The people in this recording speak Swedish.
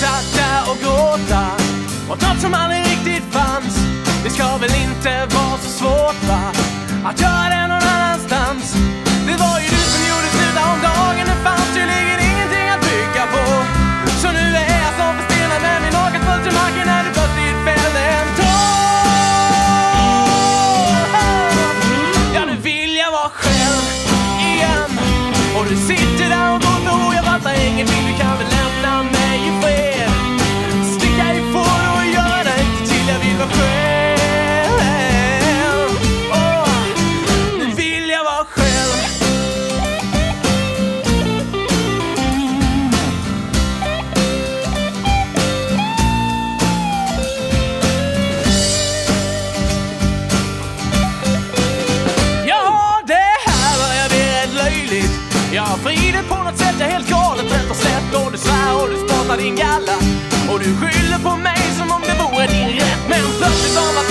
utsatta och gråta och något som aldrig riktigt fanns. Det ska väl inte vara så svårt, va? Att göra det någon annanstans. Det var ju du som gjorde slut om dagen. Det fanns ju ligger ingenting att bygga på. Så nu är jag som förstelad, men min åka föll till marken när du plötsligt fällde en tår. Ja, nu vill jag vara själv igen. Och du sitter där och går då. Jag fattar ingenting, du kan väl lämna mig i fred. Sticka i får och göra inte till jag vill vara själv. Jag har frihet på något sätt, jag är helt galet rätt och slätt. Och du svär och du spottar din galla. Och du skyller på mig som om det vore din rätt. Men plötsligt av att